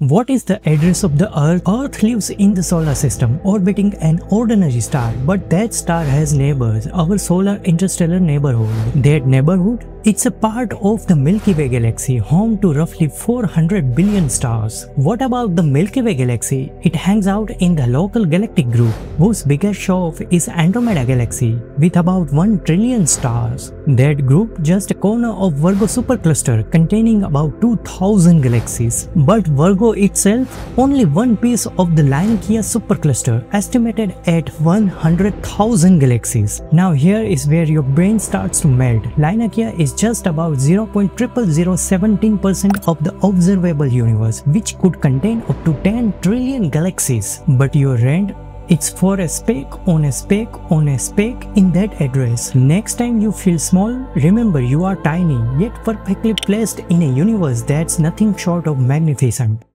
What is the address of the Earth? Earth lives in the solar system, orbiting an ordinary star, but that star has neighbors, our solar interstellar neighborhood. That neighborhood? It's a part of the Milky Way Galaxy, home to roughly 400 billion stars. What about the Milky Way Galaxy? It hangs out in the local galactic group, whose biggest show-off is Andromeda Galaxy, with about 1 trillion stars. That group just a corner of Virgo supercluster, containing about 2,000 galaxies. But Virgo itself, only one piece of the Laniakea supercluster, estimated at 100,000 galaxies. Now here is where your brain starts to melt. Laniakea is just about 0.0017% of the observable universe, which could contain up to 10 trillion galaxies. But your rent? It's for a speck on a speck on a speck in that address. Next time you feel small, remember you are tiny, yet perfectly placed in a universe that's nothing short of magnificent.